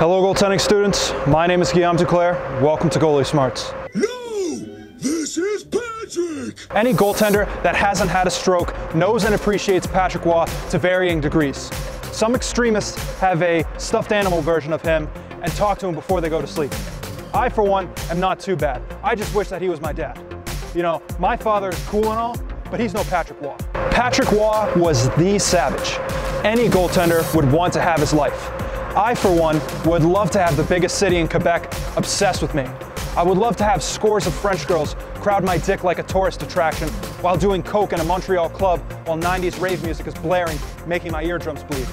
Hello goaltending students, my name is Guillaume Duclair, welcome to Goalie Smarts. This is Patrick! Any goaltender that hasn't had a stroke knows and appreciates Patrick Roy to varying degrees. Some extremists have a stuffed animal version of him and talk to him before they go to sleep. I, for one, am not too bad. I just wish that he was my dad. You know, my father is cool and all, but he's no Patrick Roy. Patrick Roy was the savage. Any goaltender would want to have his life. I, for one, would love to have the biggest city in Quebec obsessed with me. I would love to have scores of French girls crowd my dick like a tourist attraction while doing coke in a Montreal club while 90s rave music is blaring, making my eardrums bleed.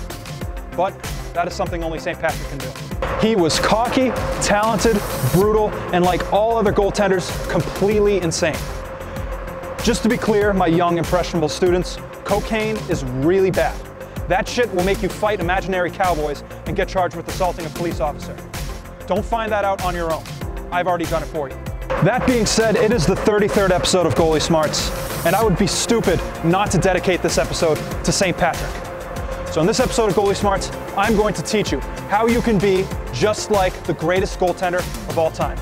But that is something only St. Patrick can do. He was cocky, talented, brutal, and like all other goaltenders, completely insane. Just to be clear, my young, impressionable students, cocaine is really bad. That shit will make you fight imaginary cowboys and get charged with assaulting a police officer. Don't find that out on your own. I've already done it for you. That being said, it is the 33rd episode of Goalie Smarts, and I would be stupid not to dedicate this episode to St. Patrick. So in this episode of Goalie Smarts, I'm going to teach you how you can be just like the greatest goaltender of all time.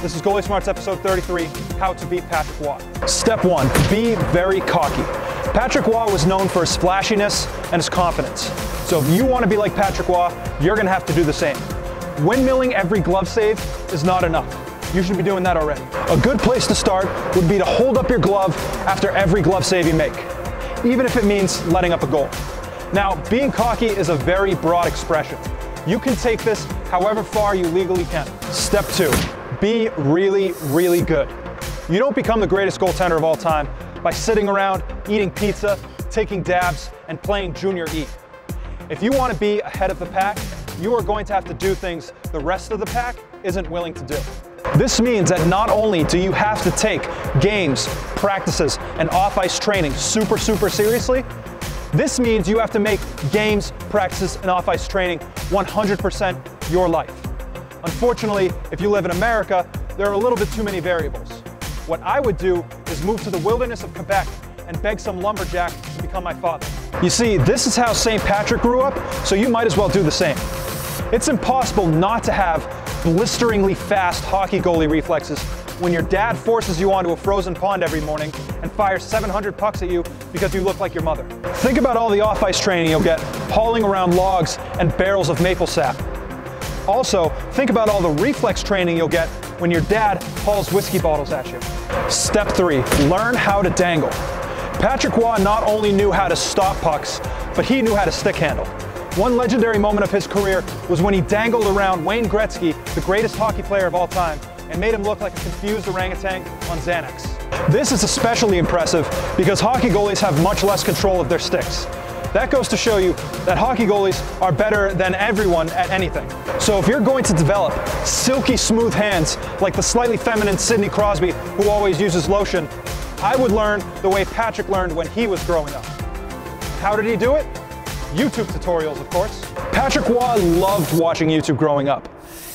This is Goalie Smarts episode 33, How to Beat Patrick Roy. Step 1, be very cocky. Patrick Roy was known for his flashiness and his confidence. So if you want to be like Patrick Roy, you're going to have to do the same. Windmilling every glove save is not enough. You should be doing that already. A good place to start would be to hold up your glove after every glove save you make, even if it means letting up a goal. Now, being cocky is a very broad expression. You can take this however far you legally can. Step 2, be really, really good. You don't become the greatest goaltender of all time by sitting around, eating pizza, taking dabs, and playing junior E. If you want to be ahead of the pack, you are going to have to do things the rest of the pack isn't willing to do. This means that not only do you have to take games, practices, and off-ice training super seriously, this means you have to make games, practices, and off-ice training 100% your life. Unfortunately, if you live in America, there are a little bit too many variables. What I would do is move to the wilderness of Quebec and beg some lumberjack to become my father. You see, this is how St. Patrick grew up, so you might as well do the same. It's impossible not to have blisteringly fast hockey goalie reflexes when your dad forces you onto a frozen pond every morning and fires 700 pucks at you because you look like your mother. Think about all the off-ice training you'll get hauling around logs and barrels of maple sap. Also, think about all the reflex training you'll get when your dad hauls whiskey bottles at you. Step 3, learn how to dangle. Patrick Roy not only knew how to stop pucks, but he knew how to stick handle. One legendary moment of his career was when he dangled around Wayne Gretzky, the greatest hockey player of all time, and made him look like a confused orangutan on Xanax. This is especially impressive because hockey goalies have much less control of their sticks. That goes to show you that hockey goalies are better than everyone at anything. So if you're going to develop silky smooth hands like the slightly feminine Sidney Crosby who always uses lotion, I would learn the way Patrick learned when he was growing up. How did he do it? YouTube tutorials, of course. Patrick Roy loved watching YouTube growing up.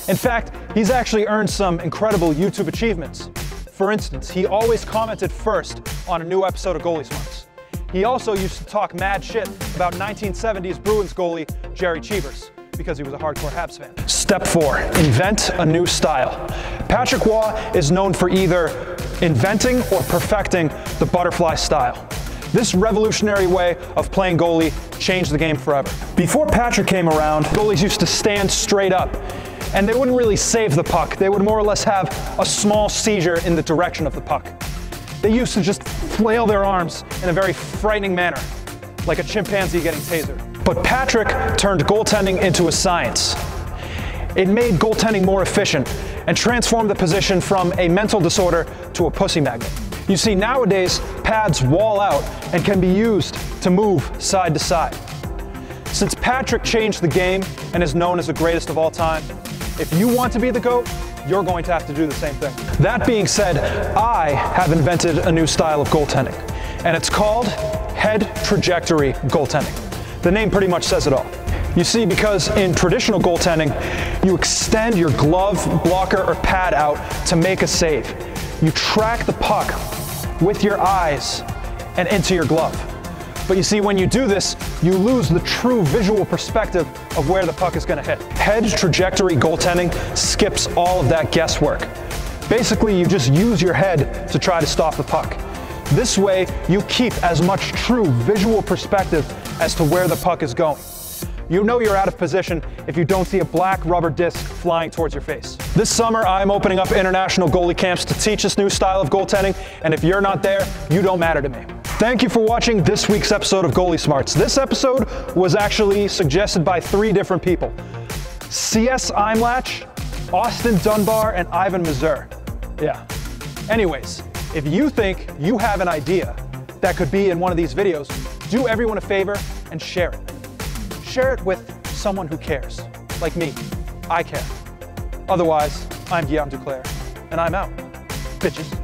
In fact, he's actually earned some incredible YouTube achievements. For instance, he always commented first on a new episode of Goalie Smarts. He also used to talk mad shit about 1970s Bruins goalie Jerry Cheevers, because he was a hardcore Habs fan. Step 4, invent a new style. Patrick Roy is known for either inventing or perfecting the butterfly style. This revolutionary way of playing goalie changed the game forever. Before Patrick came around, goalies used to stand straight up, and they wouldn't really save the puck. They would more or less have a small seizure in the direction of the puck. They used to just flail their arms in a very frightening manner, like a chimpanzee getting tasered. But Patrick turned goaltending into a science. It made goaltending more efficient and transformed the position from a mental disorder to a pussy magnet. You see, nowadays, pads wall out and can be used to move side to side. Since Patrick changed the game and is known as the greatest of all time, if you want to be the GOAT, you're going to have to do the same thing. That being said, I have invented a new style of goaltending, and it's called head trajectory goaltending. The name pretty much says it all. You see, because in traditional goaltending, you extend your glove, blocker, or pad out to make a save. You track the puck with your eyes and into your glove. But you see, when you do this, you lose the true visual perspective of where the puck is going to hit. Hedge trajectory goaltending skips all of that guesswork. Basically, you just use your head to try to stop the puck. This way, you keep as much true visual perspective as to where the puck is going. You know you're out of position if you don't see a black rubber disc flying towards your face. This summer, I'm opening up international goalie camps to teach this new style of goaltending, and if you're not there, you don't matter to me. Thank you for watching this week's episode of Goalie Smarts. This episode was actually suggested by 3 different people: C.S. Imlach, Austin Dunbar, and Ivan Mazur. Yeah. Anyways, if you think you have an idea that could be in one of these videos, do everyone a favor and share it. Share it with someone who cares. Like me, I care. Otherwise, I'm Guillaume Duclair, and I'm out, bitches.